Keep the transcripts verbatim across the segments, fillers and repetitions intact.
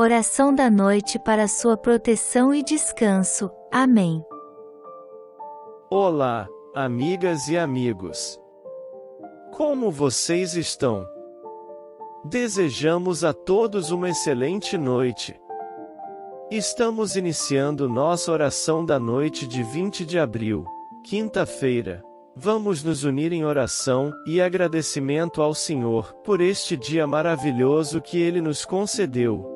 oração da noite para sua proteção e descanso. Amém. Olá, amigas e amigos. Como vocês estão? Desejamos a todos uma excelente noite. Estamos iniciando nossa oração da noite de vinte de abril, quinta-feira. Vamos nos unir em oração e agradecimento ao Senhor por este dia maravilhoso que Ele nos concedeu.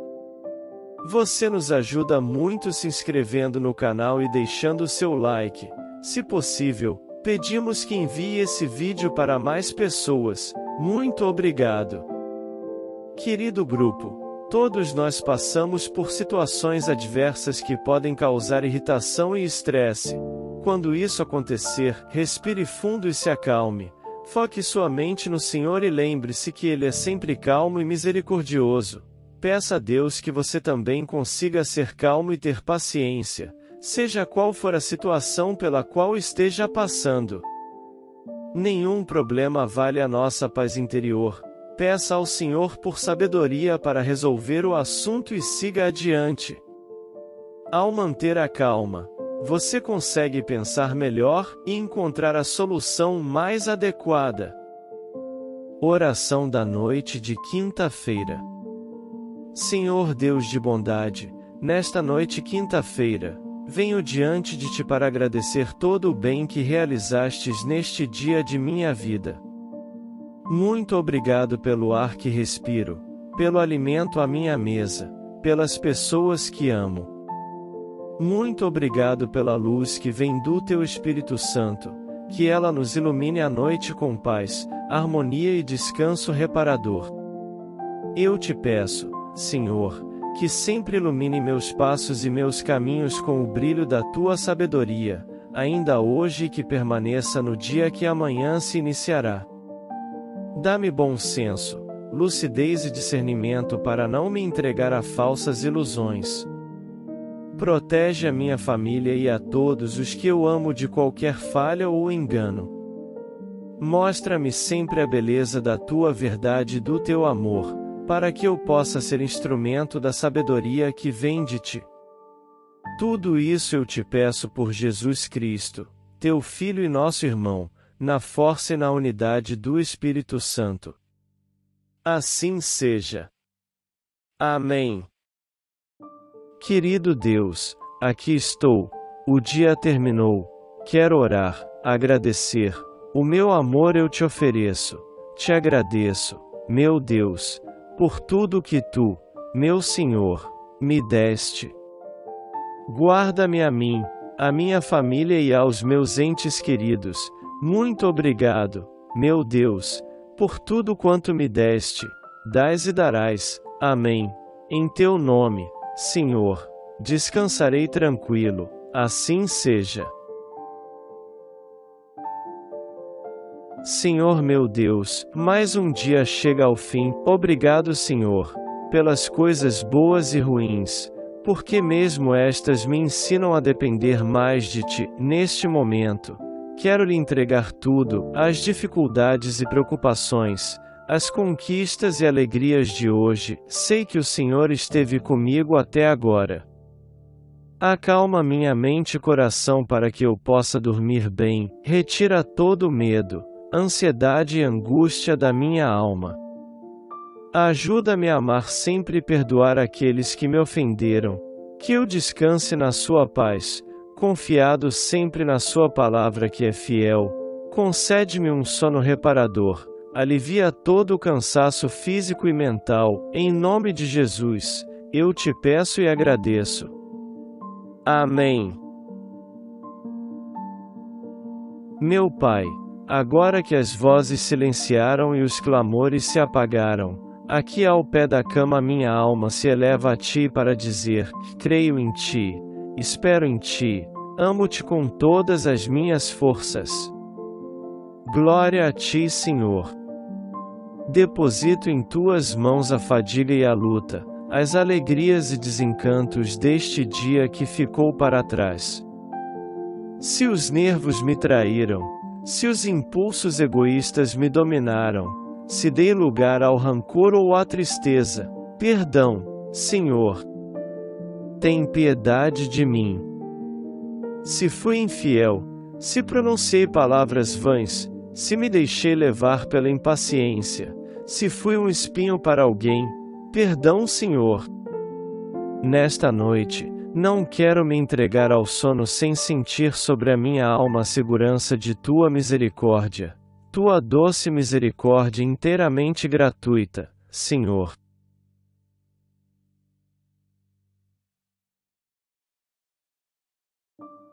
Você nos ajuda muito se inscrevendo no canal e deixando o seu like. Se possível, pedimos que envie esse vídeo para mais pessoas. Muito obrigado! Querido grupo, todos nós passamos por situações adversas que podem causar irritação e estresse. Quando isso acontecer, respire fundo e se acalme. Foque sua mente no Senhor e lembre-se que Ele é sempre calmo e misericordioso. Peça a Deus que você também consiga ser calmo e ter paciência, seja qual for a situação pela qual esteja passando. Nenhum problema vale a nossa paz interior. Peça ao Senhor por sabedoria para resolver o assunto e siga adiante. Ao manter a calma, você consegue pensar melhor e encontrar a solução mais adequada. Oração da noite de quinta-feira. Senhor Deus de bondade, nesta noite quinta-feira, venho diante de Ti para agradecer todo o bem que realizastes neste dia de minha vida. Muito obrigado pelo ar que respiro, pelo alimento à minha mesa, pelas pessoas que amo. Muito obrigado pela luz que vem do Teu Espírito Santo, que ela nos ilumine a noite com paz, harmonia e descanso reparador. Eu Te peço, Senhor, que sempre ilumine meus passos e meus caminhos com o brilho da Tua sabedoria, ainda hoje e que permaneça no dia que amanhã se iniciará. Dá-me bom senso, lucidez e discernimento para não me entregar a falsas ilusões. Protege a minha família e a todos os que eu amo de qualquer falha ou engano. Mostra-me sempre a beleza da Tua verdade e do Teu amor, para que eu possa ser instrumento da sabedoria que vem de Ti. Tudo isso eu Te peço por Jesus Cristo, Teu Filho e nosso irmão, na força e na unidade do Espírito Santo. Assim seja. Amém. Querido Deus, aqui estou, o dia terminou, quero orar, agradecer, o meu amor eu Te ofereço, Te agradeço, meu Deus, por tudo que Tu, meu Senhor, me deste. Guarda-me a mim, a minha família e aos meus entes queridos, muito obrigado, meu Deus, por tudo quanto me deste, dás e darás, amém, em Teu nome. Senhor, descansarei tranquilo, assim seja. Senhor meu Deus, mais um dia chega ao fim. Obrigado, Senhor, pelas coisas boas e ruins, porque mesmo estas me ensinam a depender mais de Ti. Neste momento, quero Lhe entregar tudo, as dificuldades e preocupações, as conquistas e alegrias de hoje. Sei que o Senhor esteve comigo até agora. Acalma minha mente e coração para que eu possa dormir bem, retira todo o medo, ansiedade e angústia da minha alma. Ajuda-me a amar sempre e perdoar aqueles que me ofenderam, que eu descanse na Sua paz, confiado sempre na Sua palavra que é fiel. Concede-me um sono reparador. Alivia todo o cansaço físico e mental, em nome de Jesus, eu Te peço e agradeço. Amém. Meu Pai, agora que as vozes silenciaram e os clamores se apagaram, aqui ao pé da cama minha alma se eleva a Ti para dizer: creio em Ti, espero em Ti, amo-Te com todas as minhas forças. Glória a Ti, Senhor. Deposito em Tuas mãos a fadiga e a luta, as alegrias e desencantos deste dia que ficou para trás. Se os nervos me traíram, se os impulsos egoístas me dominaram, se dei lugar ao rancor ou à tristeza, perdão, Senhor, tem piedade de mim. Se fui infiel, se pronunciei palavras vãs, se me deixei levar pela impaciência, se fui um espinho para alguém, perdão, Senhor. Nesta noite, não quero me entregar ao sono sem sentir sobre a minha alma a segurança de Tua misericórdia, Tua doce misericórdia inteiramente gratuita, Senhor.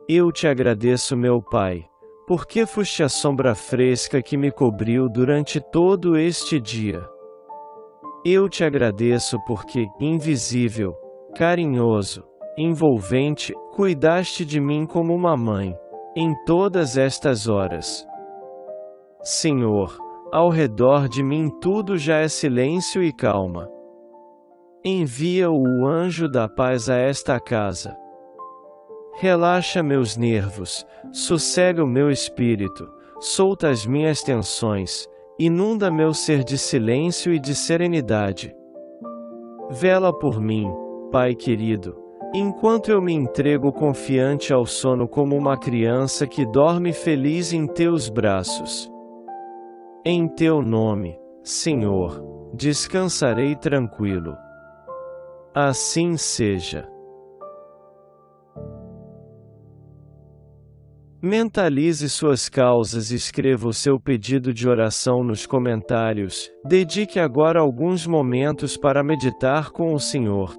Eu te agradeço, meu Pai, porque foste a sombra fresca que me cobriu durante todo este dia. Eu te agradeço porque, invisível, carinhoso, envolvente, cuidaste de mim como uma mãe, em todas estas horas. Senhor, ao redor de mim tudo já é silêncio e calma. Envia o anjo da paz a esta casa. Relaxa meus nervos, sossega o meu espírito, solta as minhas tensões, inunda meu ser de silêncio e de serenidade. Vela por mim, Pai querido, enquanto eu me entrego confiante ao sono como uma criança que dorme feliz em Teus braços. Em Teu nome, Senhor, descansarei tranquilo. Assim seja. Mentalize suas causas e escreva o seu pedido de oração nos comentários. Dedique agora alguns momentos para meditar com o Senhor.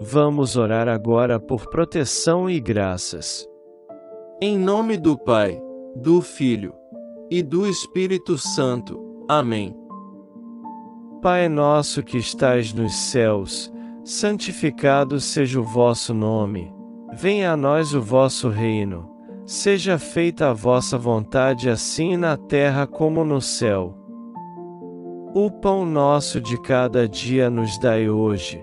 Vamos orar agora por proteção e graças. Em nome do Pai, do Filho e do Espírito Santo. Amém. Pai nosso que estais nos céus, santificado seja o vosso nome. Venha a nós o vosso reino. Seja feita a vossa vontade assim na terra como no céu. O pão nosso de cada dia nos dai hoje.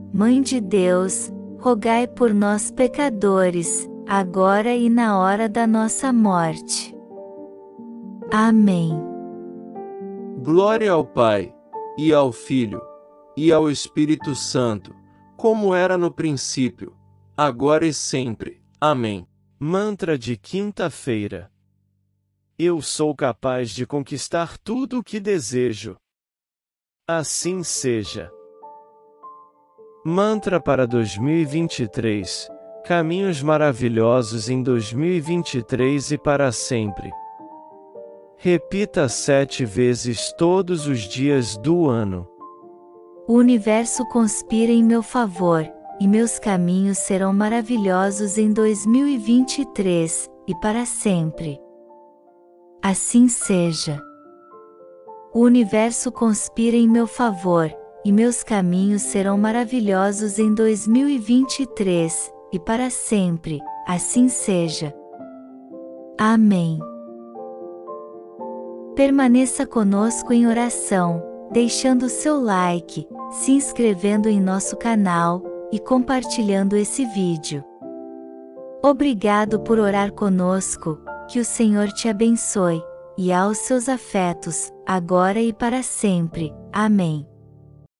Mãe de Deus, rogai por nós pecadores, agora e na hora da nossa morte. Amém. Glória ao Pai, e ao Filho, e ao Espírito Santo, como era no princípio, agora e sempre. Amém. Mantra de quinta-feira. Eu sou capaz de conquistar tudo o que desejo. Assim seja. Mantra para dois mil e vinte e três. Caminhos maravilhosos em dois mil e vinte e três e para sempre. Repita sete vezes todos os dias do ano. O universo conspira em meu favor, e meus caminhos serão maravilhosos em dois mil e vinte e três, e para sempre. Assim seja. O universo conspira em meu favor, e meus caminhos serão maravilhosos em dois mil e vinte e três, e para sempre. Assim seja. Amém. Permaneça conosco em oração, deixando o seu like, se inscrevendo em nosso canal e compartilhando esse vídeo. Obrigado por orar conosco, que o Senhor te abençoe, e aos seus afetos, agora e para sempre. Amém.